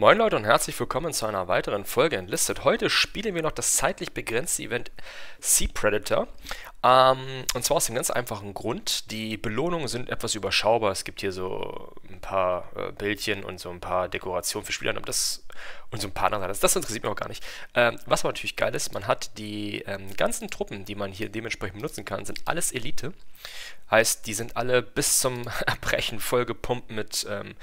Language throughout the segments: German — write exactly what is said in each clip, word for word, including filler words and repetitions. Moin Leute und herzlich willkommen zu einer weiteren Folge Enlisted. Heute spielen wir noch das zeitlich begrenzte Event Sea Predator. Ähm, und zwar aus dem ganz einfachen Grund, die Belohnungen sind etwas überschaubar. Es gibt hier so ein paar äh, Bildchen und so ein paar Dekorationen für Spieler und, das, und so ein paar andere. Das, das interessiert mich auch gar nicht. Ähm, was aber natürlich geil ist, man hat die ähm, ganzen Truppen, die man hier dementsprechend benutzen kann, sind alles Elite. Heißt, die sind alle bis zum Erbrechen vollgepumpt mit Ähm,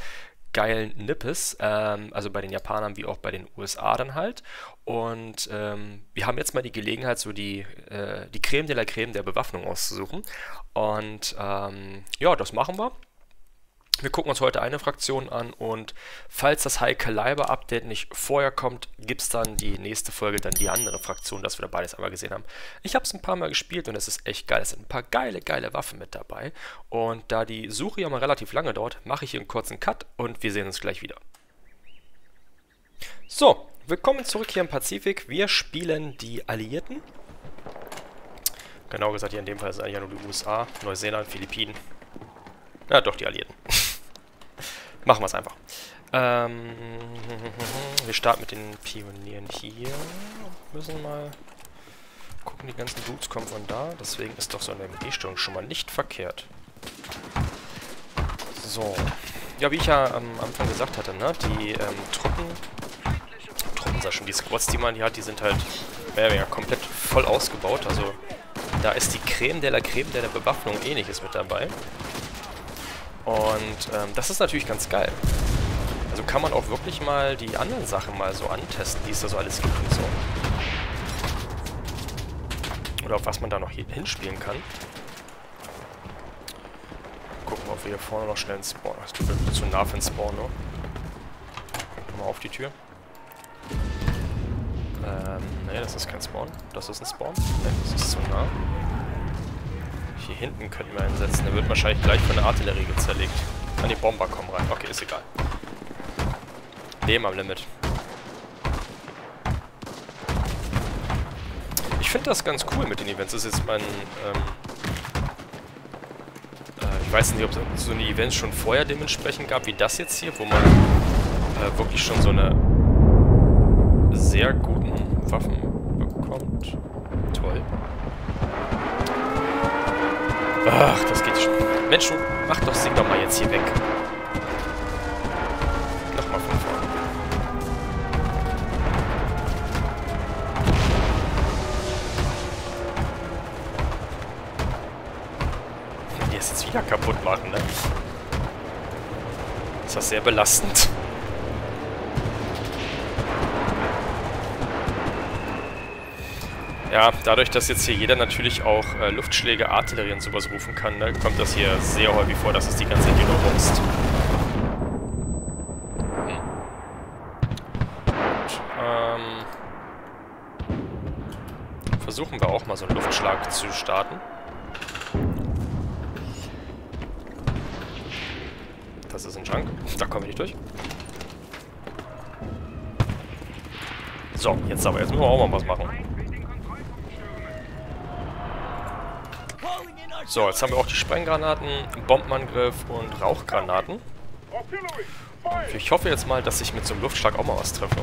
geilen Nippes, ähm, also bei den Japanern wie auch bei den U S A dann halt. Und ähm, wir haben jetzt mal die Gelegenheit, so die, äh, die Creme de la Creme der Bewaffnung auszusuchen. Und ähm, ja, das machen wir. Wir gucken uns heute eine Fraktion an und falls das High Caliber Update nicht vorher kommt, gibt es dann die nächste Folge, dann die andere Fraktion, dass wir da beides einmal gesehen haben. Ich habe es ein paar Mal gespielt und es ist echt geil. Es sind ein paar geile, geile Waffen mit dabei. Und da die Suche ja mal relativ lange dauert, mache ich hier einen kurzen Cut und wir sehen uns gleich wieder. So, willkommen zurück hier im Pazifik. Wir spielen die Alliierten. Genau gesagt, hier in dem Fall sind ja nur die U S A, Neuseeland, Philippinen. Na doch, die Alliierten. Machen wir es einfach. Ähm, wir starten mit den Pionieren hier. Müssen mal gucken, die ganzen Dudes kommen von da. Deswegen ist doch so eine M G-Störung schon mal nicht verkehrt. So. Ja, wie ich ja am Anfang gesagt hatte, ne? Die ähm, Truppen, Truppen sag schon, die Squads, die man hier hat, die sind halt mehr oder weniger komplett voll ausgebaut. Also da ist die Creme de la Creme der, der Bewaffnung ähnliches mit dabei. Und ähm, das ist natürlich ganz geil. Also kann man auch wirklich mal die anderen Sachen mal so antesten, die es da so alles gibt und so. Oder auf was man da noch hinspielen kann. Gucken wir, ob wir hier vorne noch schnell einen Spawn. Das tut mir zu nah für einen Spawn, ne? Nochmal auf die Tür. Ähm, ne, das ist kein Spawn. Das ist ein Spawn. Ne, das ist zu nah. Hier hinten könnten wir einsetzen. Der wird wahrscheinlich gleich von der Artillerie zerlegt. An die Bomber kommen rein. Okay, ist egal. Leben am Limit. Ich finde das ganz cool mit den Events. Das ist jetzt mein... Ähm, äh, ich weiß nicht, ob es so eine Events schon vorher dementsprechend gab, wie das jetzt hier, wo man äh, wirklich schon so eine sehr guten Waffen bekommt. Toll. Ach, das geht schon. Mensch, mach doch, sing doch mal jetzt hier weg. Nochmal von vorne. Wenn die es jetzt wieder kaputt machen, ne? Ist das sehr belastend. Ja, dadurch, dass jetzt hier jeder natürlich auch äh, Luftschläge, Artillerie und sowas rufen kann, ne, kommt das hier sehr häufig vor, dass es die ganze Gegend rumst. Hm. Gut, ähm, versuchen wir auch mal so einen Luftschlag zu starten. Das ist ein Junk. Da kommen wir nicht durch. So, jetzt aber. Jetzt müssen wir auch mal was machen. So, jetzt haben wir auch die Sprenggranaten, Bombenangriff und Rauchgranaten. Und ich hoffe jetzt mal, dass ich mit so einem Luftschlag auch mal was treffe.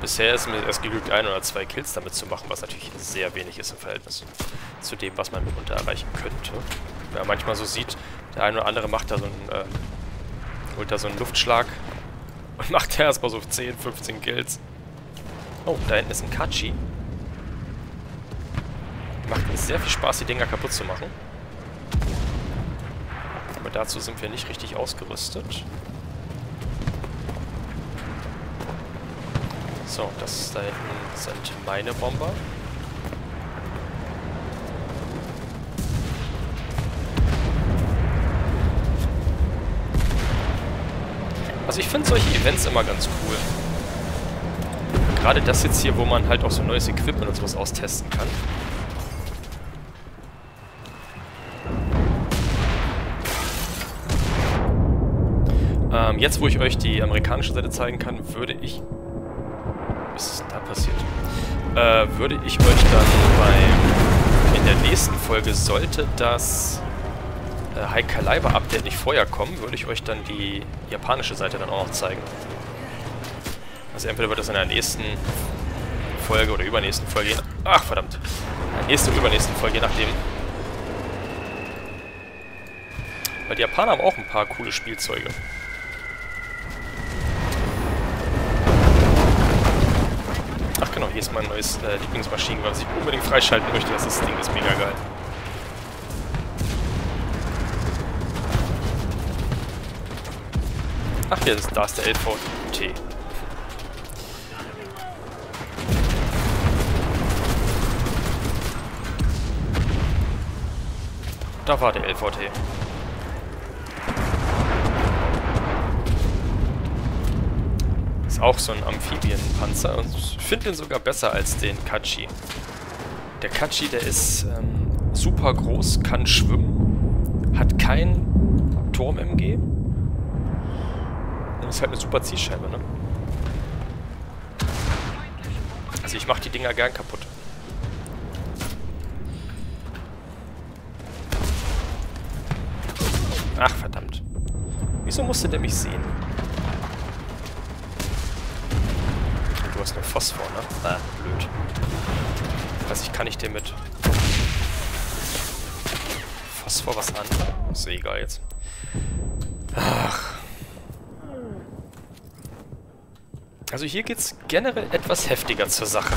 Bisher ist mir erst geglückt, ein oder zwei Kills damit zu machen, was natürlich sehr wenig ist im Verhältnis zu dem, was man mitunter erreichen könnte. Wenn man manchmal so sieht, der eine oder andere macht da so einen, äh, holt da so einen Luftschlag und macht da erstmal so zehn, fünfzehn Kills. Oh, da hinten ist ein Kachi. Macht mir sehr viel Spaß, die Dinger kaputt zu machen. Aber dazu sind wir nicht richtig ausgerüstet. So, das da hinten sind meine Bomber. Also ich finde solche Events immer ganz cool. Gerade das jetzt hier, wo man halt auch so neues Equipment und sowas austesten kann. Jetzt, wo ich euch die amerikanische Seite zeigen kann, würde ich... Was ist denn da passiert? Äh, würde ich euch dann bei... In der nächsten Folge, sollte das äh, High Caliber Update nicht vorher kommen, würde ich euch dann die japanische Seite dann auch noch zeigen. Also entweder wird das in der nächsten Folge oder übernächsten Folge. Ach, verdammt. In der nächsten oder übernächsten Folge, je nachdem. Weil die Japaner haben auch ein paar coole Spielzeuge. Ach genau, hier ist mein neues äh, Lieblingsmaschinengewehr, was ich unbedingt freischalten möchte. Das Ding ist mega geil. Ach, hier ist, da ist der L V T. Da war der L V T. Ist auch so ein Amphibienpanzer und ich finde den sogar besser als den Kachi. Der Kachi, der ist ähm, super groß, kann schwimmen, hat kein Turm-M G. Das ist halt eine super Zielscheibe, ne? Also ich mache die Dinger gern kaputt. Ach, verdammt. Wieso musste der mich sehen? Du hast nur Phosphor, ne? Ah, blöd. Was, ich kann nicht den mit Phosphor was an? Ist egal jetzt. Ach. Also hier geht's generell etwas heftiger zur Sache.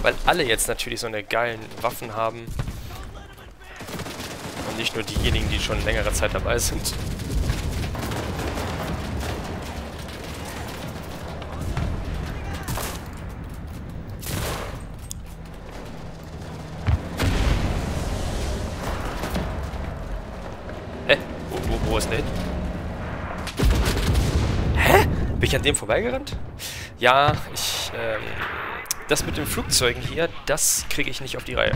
Weil alle jetzt natürlich so eine geilen Waffen haben. Und nicht nur diejenigen, die schon längere Zeit dabei sind. Hä? Wo, wo, wo ist der hin? Hä? Bin ich an dem vorbeigerannt? Ja, ich... Ähm, das mit den Flugzeugen hier, das kriege ich nicht auf die Reihe.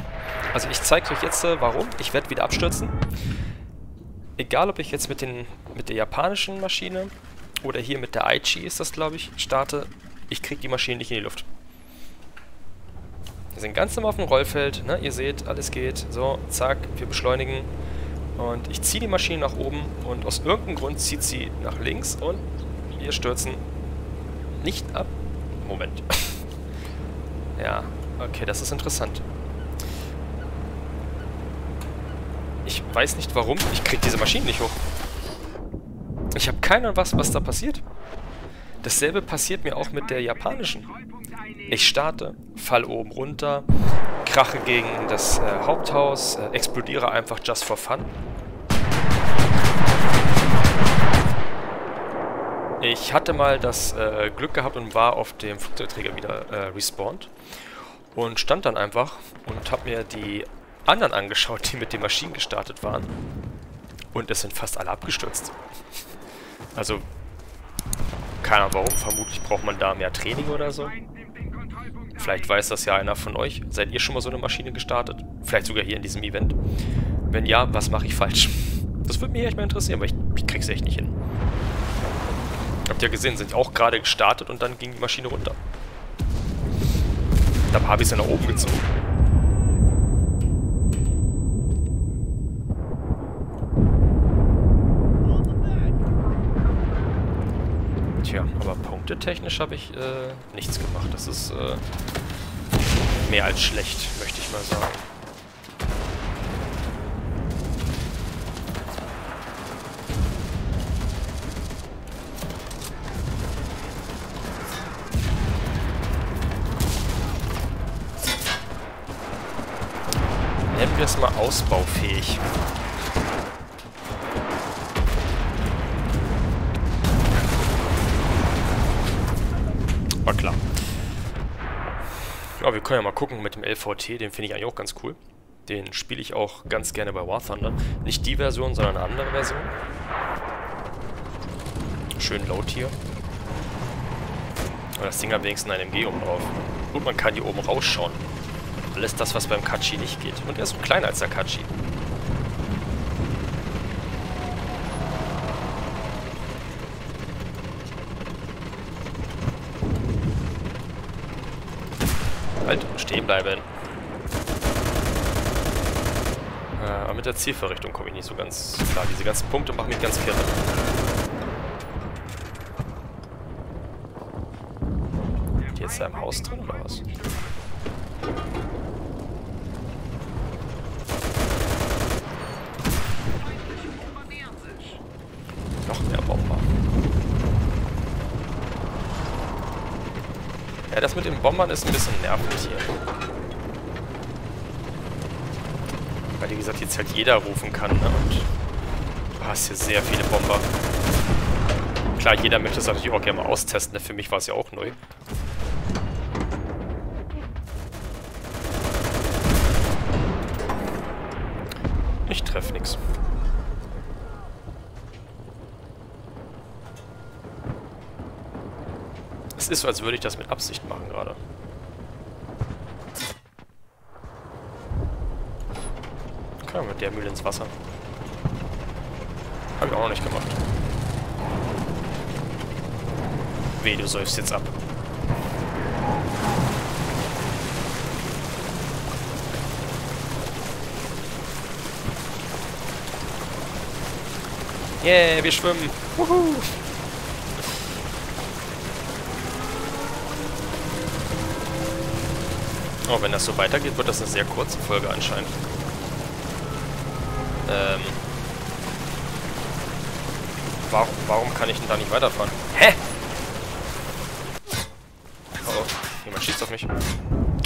Also ich zeige euch jetzt, warum. Ich werde wieder abstürzen. Egal, ob ich jetzt mit, den, mit der japanischen Maschine oder hier mit der Aichi ist das, glaube ich, starte. Ich kriege die Maschine nicht in die Luft. Wir sind ganz normal auf dem Rollfeld. Ne? Ihr seht, alles geht. So, zack, wir beschleunigen. Und ich ziehe die Maschine nach oben und aus irgendeinem Grund zieht sie nach links und wir stürzen nicht ab. Moment. Ja, okay, das ist interessant. Ich weiß nicht warum. Ich krieg diese Maschinen nicht hoch. Ich habe keine Ahnung, was, was da passiert. Dasselbe passiert mir auch mit der japanischen. Ich starte, fall oben runter, krache gegen das äh, Haupthaus, äh, explodiere einfach just for fun. Ich hatte mal das äh, Glück gehabt und war auf dem Flugzeugträger wieder äh, respawned. Und stand dann einfach und habe mir die anderen angeschaut, die mit den Maschinen gestartet waren. Und es sind fast alle abgestürzt. Also, keine Ahnung warum. Vermutlich braucht man da mehr Training oder so. Vielleicht weiß das ja einer von euch. Seid ihr schon mal so eine Maschine gestartet? Vielleicht sogar hier in diesem Event. Wenn ja, was mache ich falsch? Das würde mich echt mal interessieren, weil ich, ich krieg's echt nicht hin. Habt ihr gesehen, sind auch gerade gestartet und dann ging die Maschine runter. Da habe ich sie ja nach oben gezogen. Tja, aber punktetechnisch habe ich äh, nichts gemacht. Das ist äh, mehr als schlecht, möchte ich mal sagen. Nennen wir es mal ausbaufähig. War klar. Aber wir können ja mal gucken mit dem L V T, den finde ich eigentlich auch ganz cool. Den spiele ich auch ganz gerne bei War Thunder. Nicht die Version, sondern eine andere Version. Schön laut hier. Aber das Ding hat wenigstens ein M G oben drauf. Gut, man kann hier oben rausschauen. Alles das, was beim Kachi nicht geht. Und er ist so kleiner als der Kachi. Halt, stehen bleiben. Äh, aber mit der Zielverrichtung komme ich nicht so ganz klar. Diese ganzen Punkte machen mich ganz kirre. jetzt da im Haus drin oder was? Noch mehr Bomber. Ja, das mit den Bombern ist ein bisschen nervig hier. Weil, wie gesagt, jetzt halt jeder rufen kann, ne? Und du hast hier sehr viele Bomber. Klar, jeder möchte das natürlich auch gerne mal austesten, ne? Für mich war es ja auch neu. Ich treffe nichts. Es ist so, als würde ich das mit Absicht machen gerade. Okay, mit der Mühle ins Wasser. Habe ich auch noch nicht gemacht. Weh, du säufst jetzt ab. Yeah, wir schwimmen. Wuhu. Oh, wenn das so weitergeht, wird das eine sehr kurze Folge anscheinend. Ähm. Warum, warum kann ich denn da nicht weiterfahren? Hä? Oh, jemand schießt auf mich.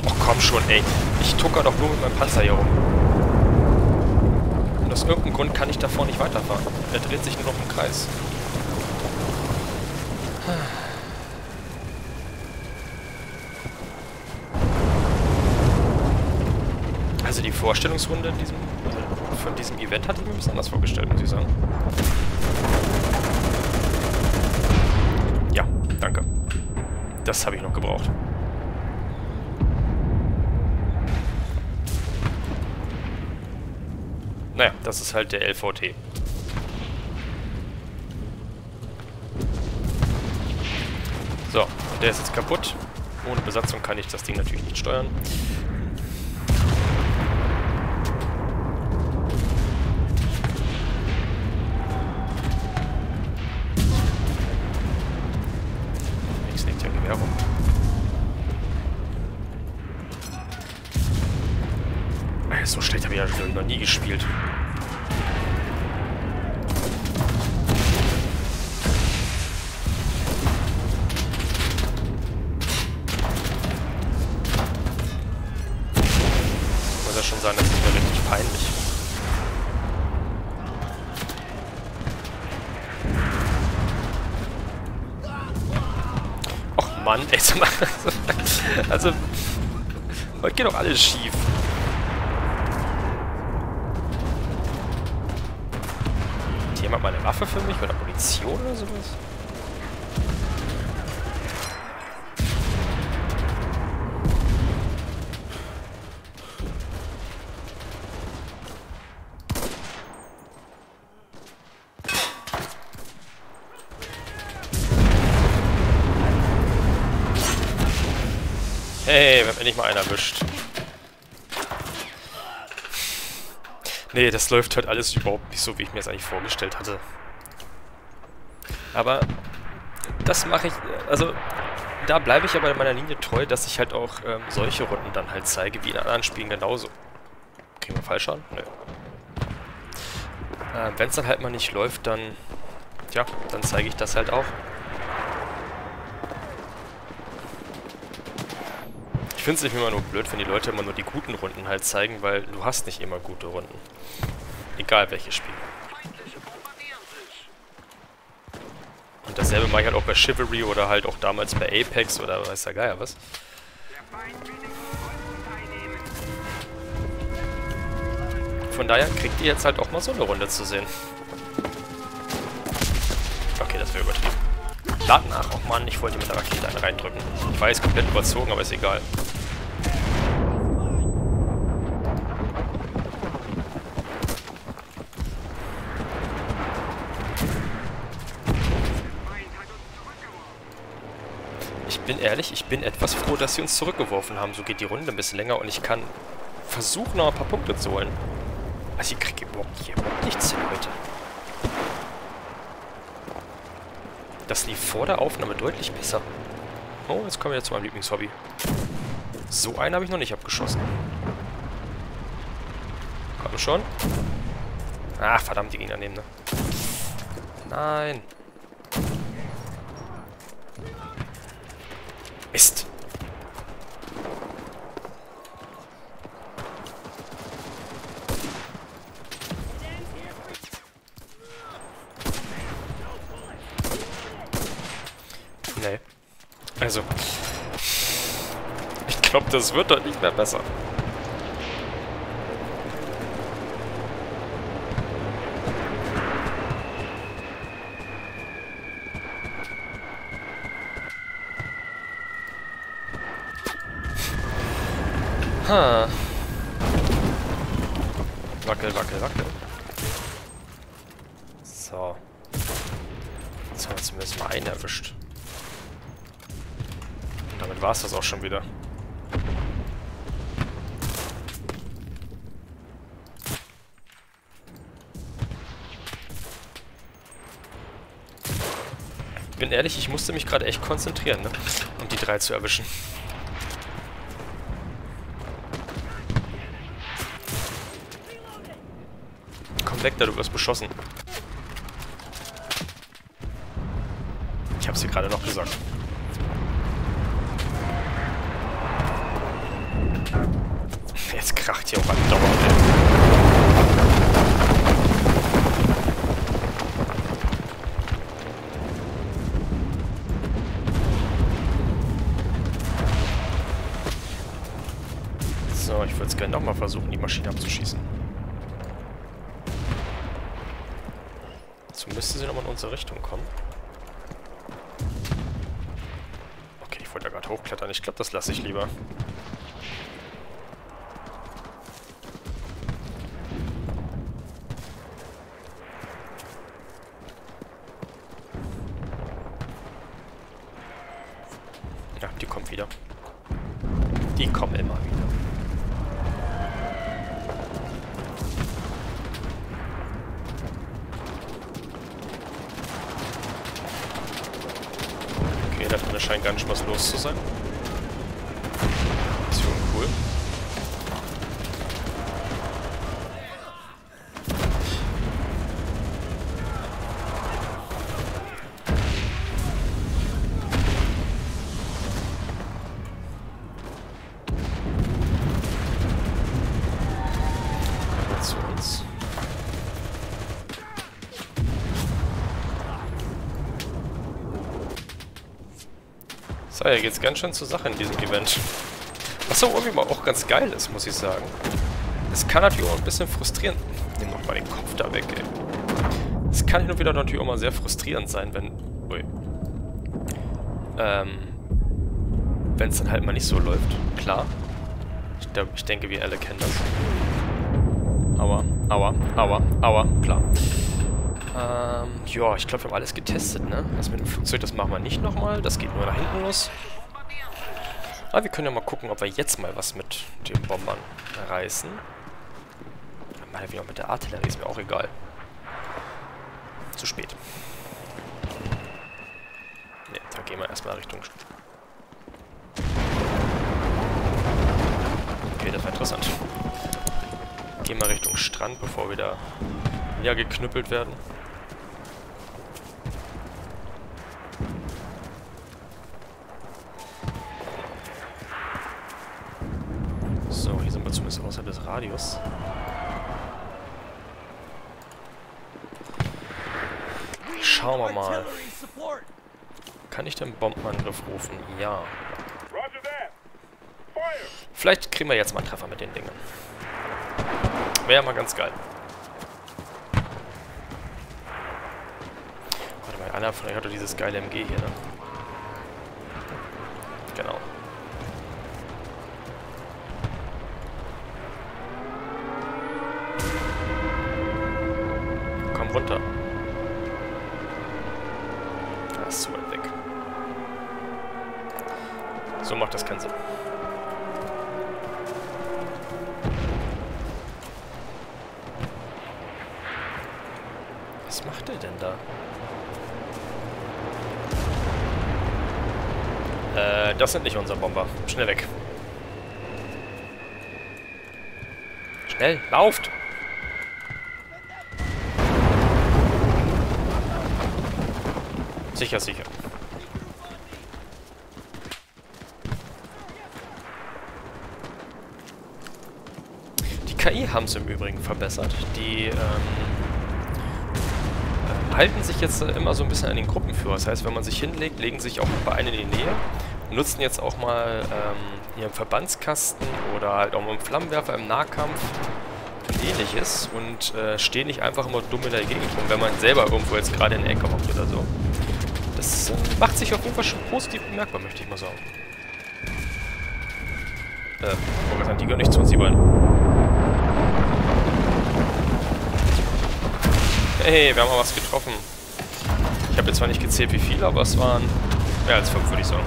Oh, komm schon, ey. Ich tucker doch nur mit meinem Panzer hier rum. Und aus irgendeinem Grund kann ich davor nicht weiterfahren. Der dreht sich nur noch im Kreis. Also die Vorstellungsrunde in diesem, von diesem Event hatte ich mir ein bisschen anders vorgestellt, muss ich sagen. Ja, danke. Das habe ich noch gebraucht. Naja, das ist halt der L V T. So, der ist jetzt kaputt. Ohne Besatzung kann ich das Ding natürlich nicht steuern. So schlecht habe ich ja noch nie gespielt. Ich muss ja schon sagen, das ist mir richtig peinlich. Och Mann, ey. Also, heute geht doch alles schief. Jemand mal eine Waffe für mich oder Munition oder sowas? Hey, wir haben endlich mal einen erwischt. Nee, das läuft heute alles überhaupt nicht so, wie ich mir das eigentlich vorgestellt hatte. Aber das mache ich, also da bleibe ich aber in meiner Linie treu, dass ich halt auch ähm, solche Runden dann halt zeige, wie in anderen Spielen genauso. Kriegen wir falsch an? Nö. Ähm, wenn es dann halt mal nicht läuft, dann, ja, dann zeige ich das halt auch. Ich finde es nicht immer nur blöd, wenn die Leute immer nur die guten Runden halt zeigen, weil du hast nicht immer gute Runden. Egal welches Spiel. Und dasselbe mache ich halt auch bei Chivalry oder halt auch damals bei Apex oder weiß der Geier was. Von daher kriegt ihr jetzt halt auch mal so eine Runde zu sehen. Okay, das wäre übertrieben. Laden nach, oh Mann, ich wollte mit der Rakete einen reindrücken. Ich weiß, komplett überzogen, aber ist egal. Ich bin ehrlich, ich bin etwas froh, dass sie uns zurückgeworfen haben. So geht die Runde ein bisschen länger und ich kann versuchen, noch ein paar Punkte zu holen. Also ich kriege überhaupt nichts hin heute. Das lief vor der Aufnahme deutlich besser. Oh, jetzt kommen wir zu meinem Lieblingshobby. So einen habe ich noch nicht abgeschossen. Komm schon. Ach, verdammt, die Gegner nehmen, ne? Nein. Mist. Nee. Also. Ich glaube, das wird doch nicht mehr besser. Ha. Wackel, wackel, wackel. So. Jetzt haben wir zumindest mal einen erwischt. Und damit war es das auch schon wieder. Ich bin ehrlich, ich musste mich gerade echt konzentrieren, ne? Um die drei zu erwischen. Weg da, du wirst beschossen. Ich hab's dir gerade noch gesagt. Jetzt kracht hier auch ein Dauer. So, ich würde es gerne nochmal versuchen, die Maschine abzuschießen. Müsste sie nochmal in unsere Richtung kommen. Okay, ich wollte da gerade hochklettern. Ich glaube, das lasse ich lieber. Ja, die kommt wieder. Die kommen immer wieder. Scheint gar nicht was los zu sein. Das ist schon cool. Zu uns. So, hier geht's ganz schön zur Sache in diesem Event. Was auch irgendwie mal auch ganz geil ist, muss ich sagen. Es kann natürlich auch ein bisschen frustrierend... Nimm doch mal den Kopf da weg, ey. Es kann hin und wieder natürlich auch mal sehr frustrierend sein, wenn... Ui. Ähm... Wenn es dann halt mal nicht so läuft. Klar. Ich, ich denke, wir alle kennen das. Aua, aua, aua, aua, klar. Ähm, ja, ich glaube, wir haben alles getestet, ne? Das mit dem Flugzeug, das machen wir nicht nochmal. Das geht nur nach hinten los. Aber wir können ja mal gucken, ob wir jetzt mal was mit den Bombern reißen. Mal wieder mit der Artillerie, ist mir auch egal. Zu spät. Ne, da gehen wir erstmal Richtung... Okay, das war interessant. Gehen wir Richtung Strand, bevor wir da... ja, geknüppelt werden. So, hier sind wir zumindest außerhalb des Radius. Schauen wir mal. Kann ich den Bombenangriff rufen? Ja. Vielleicht kriegen wir jetzt mal einen Treffer mit den Dingen. Wäre ja mal ganz geil. Einer von euch hat doch dieses geile M G hier, ne? Genau. Komm runter. Das ist zu weit weg. So macht das keinen Sinn. Was macht er denn da? Äh, das sind nicht unsere Bomber. Schnell weg. Schnell, lauft! Sicher, sicher. Die K I haben es im Übrigen verbessert. Die ähm, äh, halten sich jetzt immer so ein bisschen an den Gruppenführer. Das heißt, wenn man sich hinlegt, legen sich auch ein paar einen in die Nähe. Nutzen jetzt auch mal ähm, hier im Verbandskasten oder halt auch mit dem Flammenwerfer im Nahkampf und ähnliches. Und äh, stehen nicht einfach immer dumm in der Gegend rum, wenn man selber irgendwo jetzt gerade in der Ecke hockt oder so. Das macht sich auf jeden Fall schon positiv bemerkbar, möchte ich mal sagen. Äh, Vorgesehen, die gehören nicht zu uns, die beiden. Hey, wir haben mal was getroffen. Ich habe jetzt zwar nicht gezählt, wie viele, aber es waren mehr als fünf, würde ich sagen.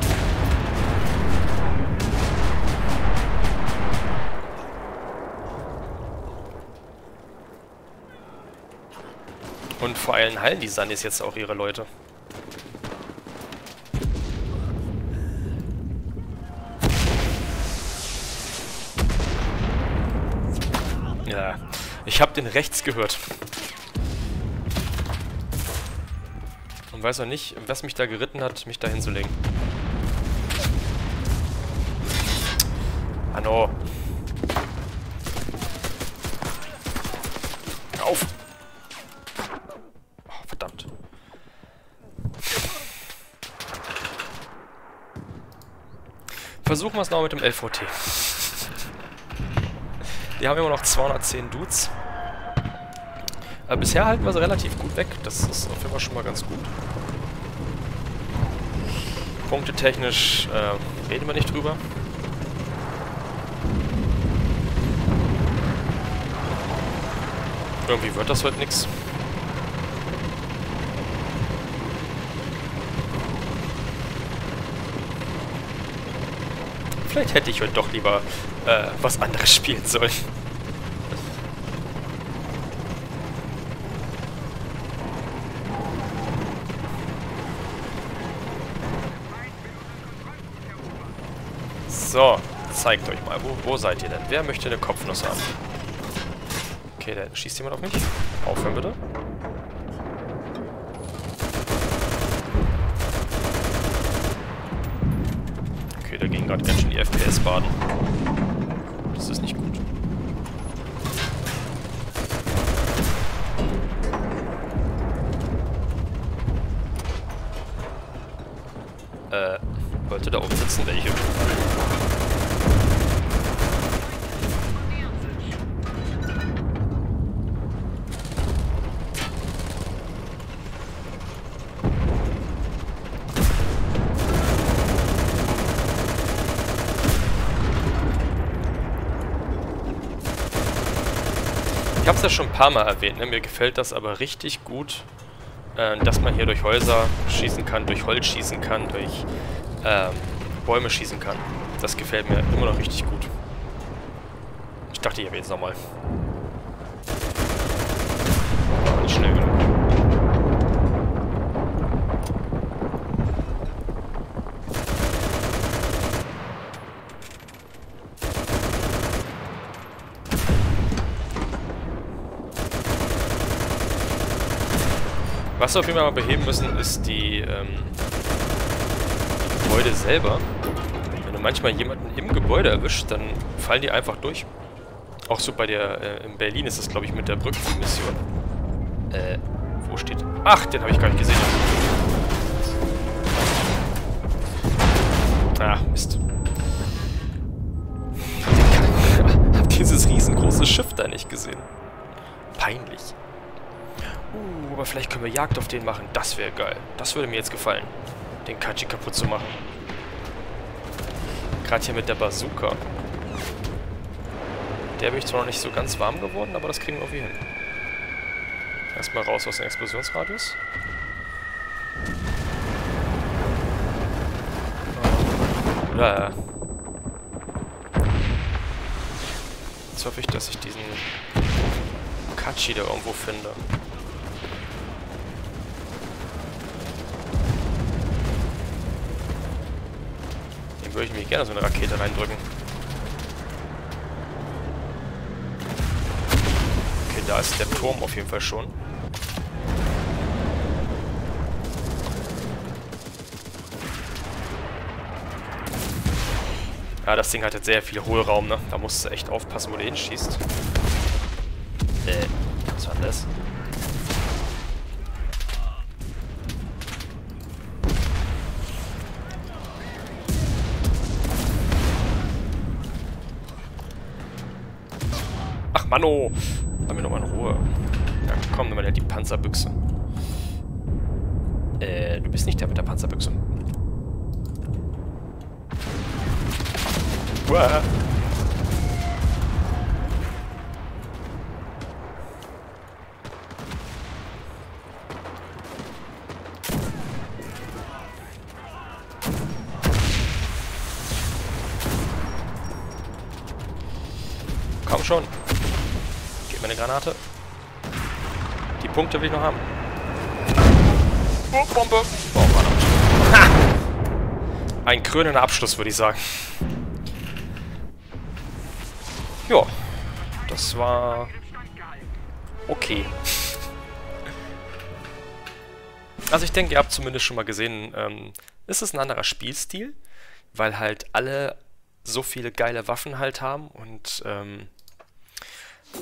Und vor allem heilen die Sunnies jetzt auch ihre Leute. Ja, ich habe den rechts gehört. Und weiß auch nicht, was mich da geritten hat, mich da hinzulegen. Anno. Auf! Oh, verdammt. Versuchen wir es noch mit dem L V T. Wir haben immer noch zweihundertzehn Dudes. Aber bisher halten wir sie relativ gut weg. Das ist auf jeden Fall schon mal ganz gut. Punktetechnisch äh, reden wir nicht drüber. Irgendwie wird das heute nichts. Vielleicht hätte ich heute doch lieber äh, was anderes spielen sollen. So, zeigt euch mal. Wo, wo seid ihr denn? Wer möchte eine Kopfnuss haben? Okay, da schießt jemand auf mich. Aufhören bitte. Da gehen gerade ganz schön die F P S baden. Das ist nicht gut. Äh, wollte da oben sitzen welche. Ich habe es ja schon ein paar Mal erwähnt, ne? Mir gefällt das aber richtig gut, äh, dass man hier durch Häuser schießen kann, durch Holz schießen kann, durch ähm, Bäume schießen kann. Das gefällt mir immer noch richtig gut. Ich dachte, ich erwähne es nochmal. Nicht schnell genug. Was wir auf jeden Fall mal beheben müssen, ist die, ähm, die Gebäude selber. Wenn du manchmal jemanden im Gebäude erwischst, dann fallen die einfach durch. Auch so bei der, äh, in Berlin ist das, glaube ich, mit der Brückenmission. Äh, wo steht? Ach, den habe ich gar nicht gesehen. Ah, Mist. Hab dieses riesengroße Schiff da nicht gesehen. Peinlich. Uh, aber vielleicht können wir Jagd auf den machen. Das wäre geil. Das würde mir jetzt gefallen. Den Kachi kaputt zu machen. Gerade hier mit der Bazooka. Der bin ich zwar noch nicht so ganz warm geworden, aber das kriegen wir auch wieder hin. Erstmal raus aus dem Explosionsradius. Ja. Jetzt hoffe ich, dass ich diesen Kachi da irgendwo finde. Deswegen würde ich mich gerne so eine Rakete reindrücken. Okay, da ist der Turm auf jeden Fall schon. Ja, das Ding hat jetzt sehr viel Hohlraum, ne? Da musst du echt aufpassen, wo du hinschießt. Äh, was war das? Ach, Manno! Lass mich nochmal in Ruhe. Ja, komm, nimm mal die Panzerbüchse. Äh, du bist nicht der mit der Panzerbüchse. Uah. Komm schon. Gib mir eine Granate. Die Punkte will ich noch haben. Oh, Bombe. Oh, Mann. Ha! Ein krönender Abschluss, würde ich sagen. Ja, das war okay. Also ich denke, ihr habt zumindest schon mal gesehen, ähm, es ist ein anderer Spielstil, weil halt alle so viele geile Waffen halt haben und ähm,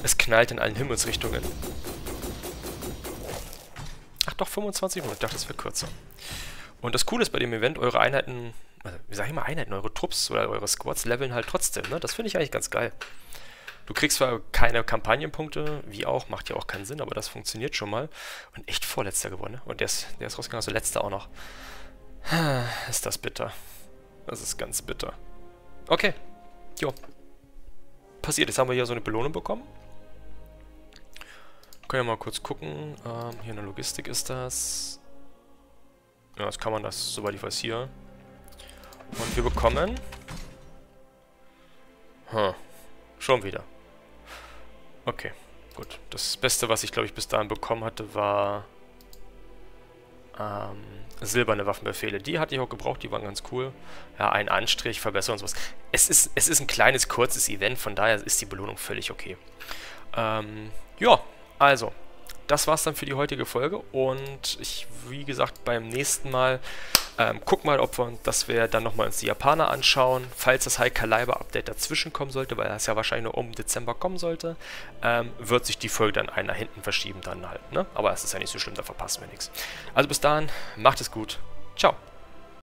es knallt in allen Himmelsrichtungen. Ach doch, fünfundzwanzig Minuten, ich dachte, das wäre kürzer. Und das Coole ist bei dem Event, eure Einheiten, also wie sag ich mal Einheiten, eure Trupps oder eure Squads leveln halt trotzdem, ne? Das finde ich eigentlich ganz geil. Du kriegst zwar keine Kampagnenpunkte, wie auch, macht ja auch keinen Sinn, aber das funktioniert schon mal. Und echt vorletzter geworden, ne? Und der ist, der ist rausgegangen, also letzter auch noch. Ist das bitter. Das ist ganz bitter. Okay. Jo. Passiert, jetzt haben wir hier so eine Belohnung bekommen. Können wir mal kurz gucken. Ähm, hier in der Logistik ist das. Ja, das kann man das, soweit ich weiß, hier. Und wir bekommen... Hm. Schon wieder. Okay, gut. Das Beste, was ich, glaube ich, bis dahin bekommen hatte, war... Ähm, silberne Waffenbefehle. Die hatte ich auch gebraucht, die waren ganz cool. Ja, ein Anstrich, Verbesserung und sowas. Es ist, es ist ein kleines, kurzes Event, von daher ist die Belohnung völlig okay. Ähm, ja, also... Das war's dann für die heutige Folge und ich, wie gesagt, beim nächsten Mal ähm, guck mal, ob wir, dass wir dann nochmal uns die Japaner anschauen, falls das High Caliber Update dazwischen kommen sollte, weil das ja wahrscheinlich nur um Dezember kommen sollte, ähm, wird sich die Folge dann ein nach hinten verschieben dann halt, ne? Aber es ist ja nicht so schlimm, da verpassen wir nichts. Also bis dahin, macht es gut, ciao.